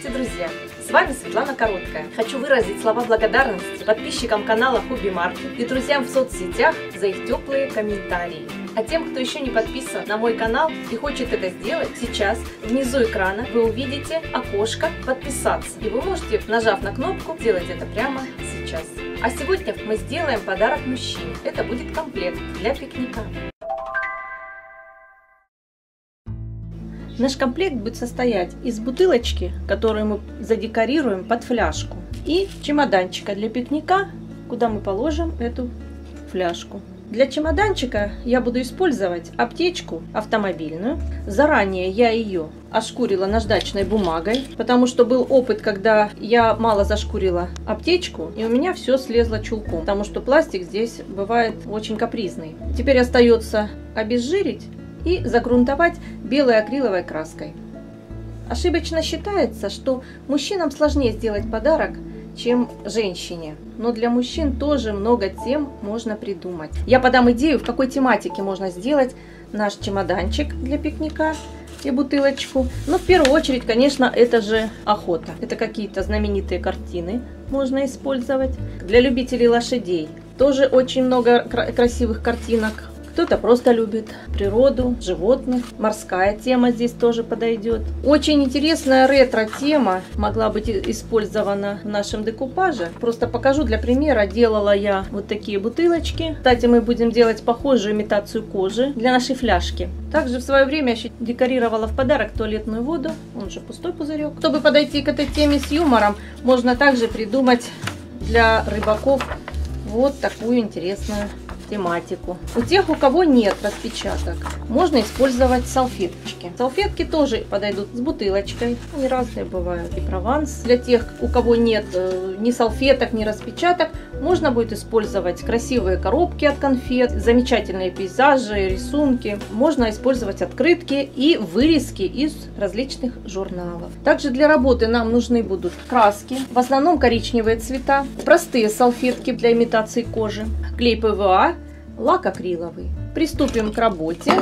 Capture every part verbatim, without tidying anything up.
Здравствуйте, друзья! С вами Светлана Короткая. Хочу выразить слова благодарности подписчикам канала Хобби Марк и друзьям в соцсетях за их теплые комментарии. А тем, кто еще не подписан на мой канал и хочет это сделать, сейчас внизу экрана вы увидите окошко «Подписаться». И вы можете, нажав на кнопку, делать это прямо сейчас. А сегодня мы сделаем подарок мужчине. Это будет комплект для пикника. Наш комплект будет состоять из бутылочки, которую мы задекорируем под фляжку, и чемоданчика для пикника, куда мы положим эту фляжку. Для чемоданчика я буду использовать аптечку автомобильную. Заранее я ее ошкурила наждачной бумагой, потому что был опыт, когда я мало зашкурила аптечку, и у меня все слезло чулком, потому что пластик здесь бывает очень капризный. Теперь остается обезжирить и загрунтовать белой акриловой краской. Ошибочно считается, что мужчинам сложнее сделать подарок, чем женщине. Но для мужчин тоже много тем можно придумать. Я подам идею, в какой тематике можно сделать наш чемоданчик для пикника и бутылочку. Но в первую очередь, конечно, это же охота. Это какие-то знаменитые картины можно использовать. Для любителей лошадей тоже очень много красивых картинок. Кто-то просто любит природу, животных. Морская тема здесь тоже подойдет. Очень интересная ретро-тема могла быть использована в нашем декупаже. Просто покажу для примера. Делала я вот такие бутылочки. Кстати, мы будем делать похожую имитацию кожи для нашей фляжки. Также в свое время я еще декорировала в подарок туалетную воду. Он же пустой пузырек. Чтобы подойти к этой теме с юмором, можно также придумать для рыбаков вот такую интересную тематику. У тех, у кого нет распечаток, можно использовать салфеточки. Салфетки тоже подойдут с бутылочкой. Они разные бывают. И прованс. Для тех, у кого нет э, ни салфеток, ни распечаток, можно будет использовать красивые коробки от конфет, замечательные пейзажи, рисунки. Можно использовать открытки и вырезки из различных журналов. Также для работы нам нужны будут краски, в основном коричневые цвета, простые салфетки для имитации кожи, клей ПВА, лак акриловый. Приступим к работе.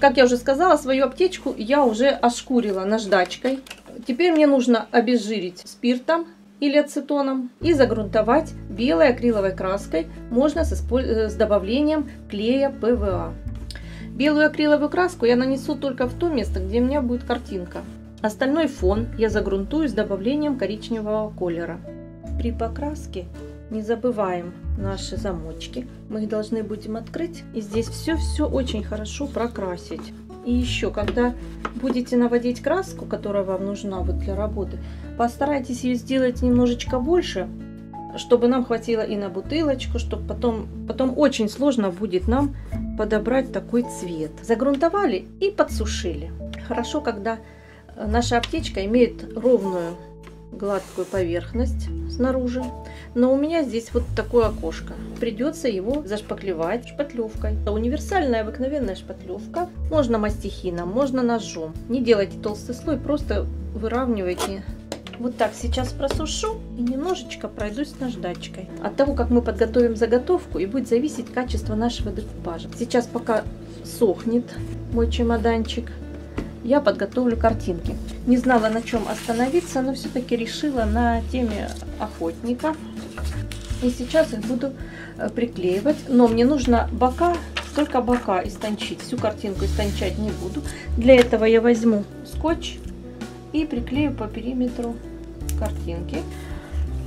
Как я уже сказала, свою аптечку я уже ошкурила наждачкой. Теперь мне нужно обезжирить спиртом или ацетоном и загрунтовать белой акриловой краской. Можно с, использ... с добавлением клея ПВА. Белую акриловую краску я нанесу только в то место, где у меня будет картинка. Остальной фон я загрунтую с добавлением коричневого колера. При покраске не забываем наши замочки. Мы их должны будем открыть. И здесь все-все очень хорошо прокрасить. И еще, когда будете наводить краску, которая вам нужна вот для работы, постарайтесь ее сделать немножечко больше, чтобы нам хватило и на бутылочку, чтобы потом, потом очень сложно будет нам подобрать такой цвет. Загрунтовали и подсушили. Хорошо, когда наша аптечка имеет ровную гладкую поверхность снаружи, но у меня здесь вот такое окошко, придется его зашпаклевать шпатлевкой. Универсальная обыкновенная шпатлевка, можно мастихином, можно ножом. Не делайте толстый слой, просто выравнивайте. Вот так сейчас просушу и немножечко пройдусь наждачкой. От того, как мы подготовим заготовку, и будет зависеть качество нашего декупажа. Сейчас, пока сохнет мой чемоданчик, я подготовлю картинки. Не знала, на чем остановиться, но все-таки решила на теме охотников. И сейчас их буду приклеивать. Но мне нужно бока, только бока истончить. Всю картинку истончать не буду. Для этого я возьму скотч и приклею по периметру картинки.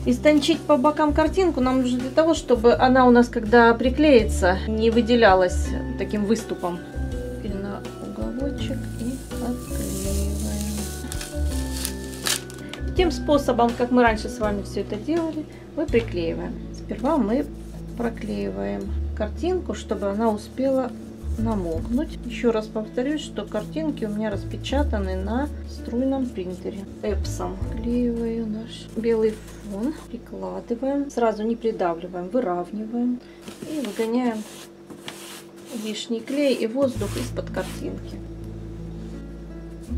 Истончить по бокам картинку нам нужно для того, чтобы она у нас, когда приклеится, не выделялась таким выступом. Теперь на уголочек. Тем способом, как мы раньше с вами все это делали, мы приклеиваем. Сперва мы проклеиваем картинку, чтобы она успела намокнуть. Еще раз повторюсь, что картинки у меня распечатаны на струйном принтере. Эпсом приклеиваю наш белый фон, прикладываем, сразу не придавливаем, выравниваем и выгоняем лишний клей и воздух из-под картинки.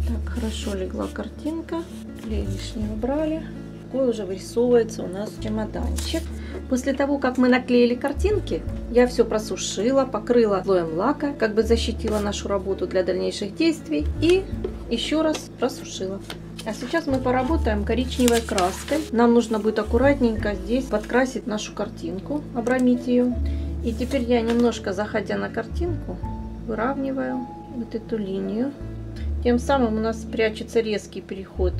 Так, хорошо легла картинка, клей лишний убрали. Такой уже вырисовывается у нас чемоданчик. После того, как мы наклеили картинки, я все просушила, покрыла слоем лака, как бы защитила нашу работу для дальнейших действий и еще раз просушила. А сейчас мы поработаем коричневой краской. Нам нужно будет аккуратненько здесь подкрасить нашу картинку, обрамить ее. И теперь я, немножко заходя на картинку, выравниваю вот эту линию. Тем самым у нас прячется резкий переход.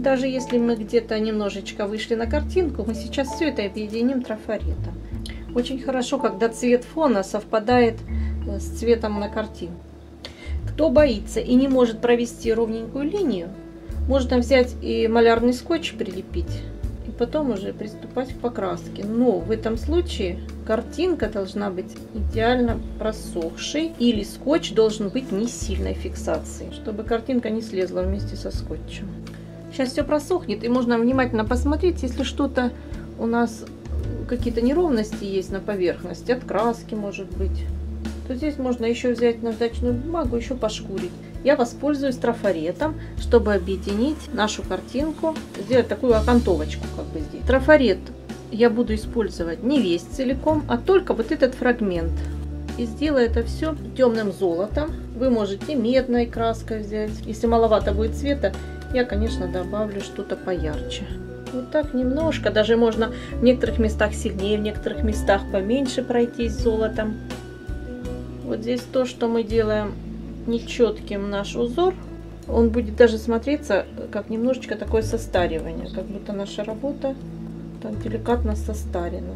Даже если мы где-то немножечко вышли на картинку, мы сейчас все это объединим трафаретом. Очень хорошо, когда цвет фона совпадает с цветом на картинке. Кто боится и не может провести ровненькую линию, можно взять и малярный скотч прилепить, и потом уже приступать к покраске. Но в этом случае картинка должна быть идеально просохшей, или скотч должен быть не сильной фиксацией, чтобы картинка не слезла вместе со скотчем. Сейчас все просохнет, и можно внимательно посмотреть, если что-то у нас, какие-то неровности есть на поверхности, от краски может быть. То здесь можно еще взять наждачную бумагу, еще пошкурить. Я воспользуюсь трафаретом, чтобы объединить нашу картинку, сделать такую окантовочку как бы здесь. Трафарет я буду использовать не весь целиком, а только вот этот фрагмент. И сделаю это все темным золотом. Вы можете медной краской взять. Если маловато будет цвета, я, конечно, добавлю что-то поярче. Вот так немножко, даже можно в некоторых местах сильнее, в некоторых местах поменьше пройтись золотом. Вот здесь то, что мы делаем нечетким наш узор, он будет даже смотреться как немножечко такое состаривание, как будто наша работа так деликатно состарена.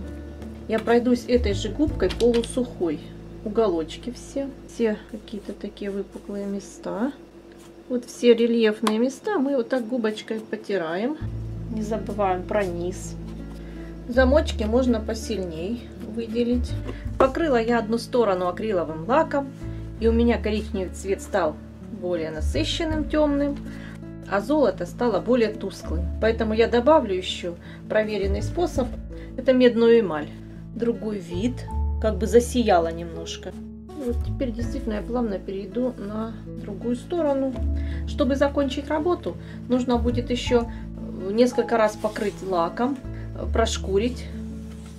Я пройдусь этой же губкой полусухой. Уголочки все, все какие-то такие выпуклые места. Вот все рельефные места мы вот так губочкой потираем. Не забываем про низ. Замочки можно посильней выделить. Покрыла я одну сторону акриловым лаком, и у меня коричневый цвет стал более насыщенным, темным, а золото стало более тусклым. Поэтому я добавлю еще проверенный способ, это медную эмаль. Другой вид, как бы засияла немножко. Вот теперь действительно я плавно перейду на другую сторону. Чтобы закончить работу, нужно будет еще несколько раз покрыть лаком, прошкурить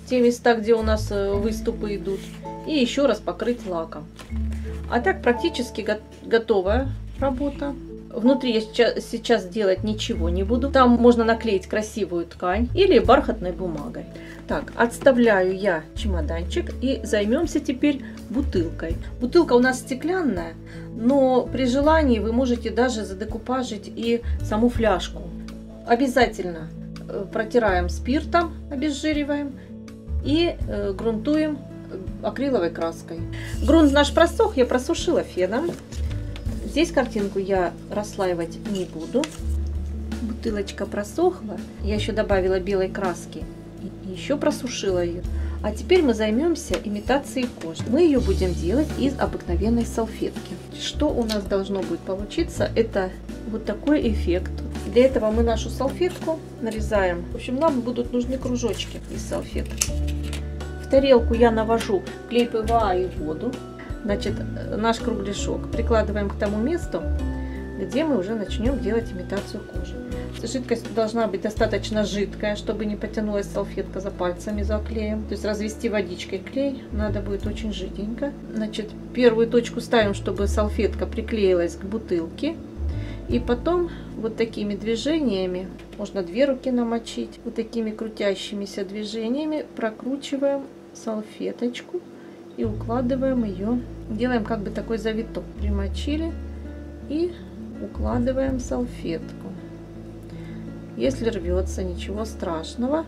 те места, где у нас выступы идут, и еще раз покрыть лаком. А так практически готовая работа. Внутри я сейчас делать ничего не буду. Там можно наклеить красивую ткань или бархатной бумагой. Так, отставляю я чемоданчик и займемся теперь бутылкой. Бутылка у нас стеклянная, но при желании вы можете даже задекупажить и саму фляжку. Обязательно протираем спиртом, обезжириваем и грунтуем акриловой краской. Грунт наш просох, я просушила феном. Здесь картинку я расслаивать не буду. Бутылочка просохла, я еще добавила белой краски и еще просушила ее. А теперь мы займемся имитацией кожи. Мы ее будем делать из обыкновенной салфетки. Что у нас должно будет получиться, это вот такой эффект. Для этого мы нашу салфетку нарезаем. В общем, нам будут нужны кружочки из салфеток. В тарелку я навожу клей ПВА и воду. Значит, наш кругляшок прикладываем к тому месту, где мы уже начнем делать имитацию кожи. Жидкость должна быть достаточно жидкая, чтобы не потянулась салфетка за пальцами, за клеем. То есть развести водичкой клей надо будет очень жиденько. Значит, первую точку ставим, чтобы салфетка приклеилась к бутылке. И потом вот такими движениями, можно две руки намочить, вот такими крутящимися движениями прокручиваем салфеточку и укладываем ее. Делаем как бы такой завиток. Примочили и укладываем салфетку. Если рвется, ничего страшного.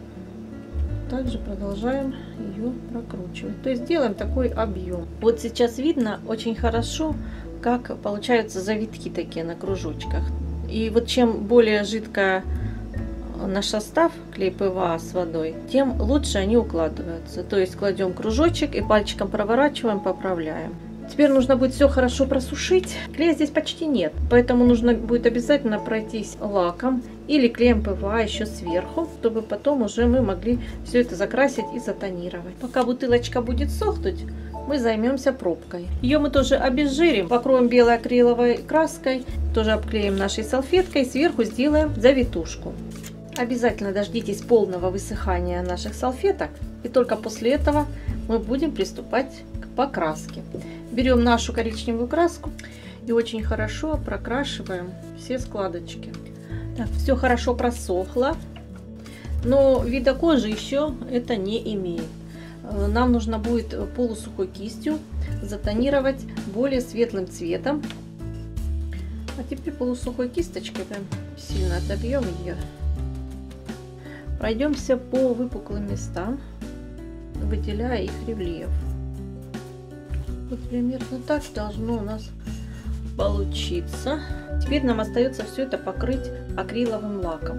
Также продолжаем ее прокручивать. То есть делаем такой объем. Вот сейчас видно очень хорошо, как получаются завитки такие на кружочках. И вот чем более жидкая наш состав, клей ПВА с водой, тем лучше они укладываются. То есть кладем кружочек и пальчиком проворачиваем, поправляем. Теперь нужно будет все хорошо просушить. Клея здесь почти нет, поэтому нужно будет обязательно пройтись лаком или клеем ПВА еще сверху, чтобы потом уже мы могли все это закрасить и затонировать. Пока бутылочка будет сохнуть, мы займемся пробкой. Ее мы тоже обезжирим, покроем белой акриловой краской, тоже обклеим нашей салфеткой, сверху сделаем завитушку. Обязательно дождитесь полного высыхания наших салфеток, и только после этого мы будем приступать к покраске. Берем нашу коричневую краску и очень хорошо прокрашиваем все складочки. Так, все хорошо просохло, но вида кожи еще это не имеет. Нам нужно будет полусухой кистью затонировать более светлым цветом. А теперь полусухой кисточкой, прям сильно отобьем ее. Пройдемся по выпуклым местам, выделяя их рельеф. Вот примерно так должно у нас получиться. Теперь нам остается все это покрыть акриловым лаком.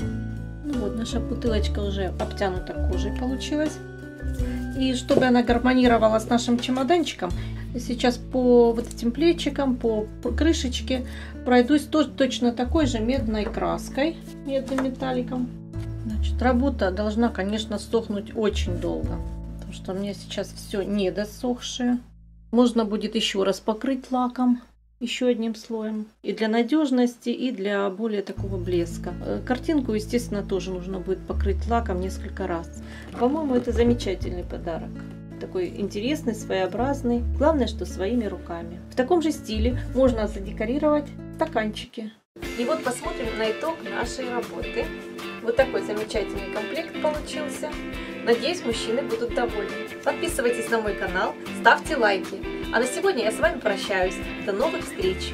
Ну вот, наша бутылочка уже обтянута кожей получилась. И чтобы она гармонировала с нашим чемоданчиком, сейчас по вот этим плечикам, по крышечке пройдусь тоже точно такой же медной краской, медным металликом. Значит, работа должна, конечно, сохнуть очень долго, потому что у меня сейчас все недосохшее. Можно будет еще раз покрыть лаком, еще одним слоем, и для надежности, и для более такого блеска. Картинку, естественно, тоже нужно будет покрыть лаком несколько раз. По-моему, это замечательный подарок. Такой интересный, своеобразный. Главное, что своими руками. В таком же стиле можно задекорировать стаканчики. И вот посмотрим на итог нашей работы. Вот такой замечательный комплект получился. Надеюсь, мужчины будут довольны. Подписывайтесь на мой канал, ставьте лайки. А на сегодня я с вами прощаюсь. До новых встреч!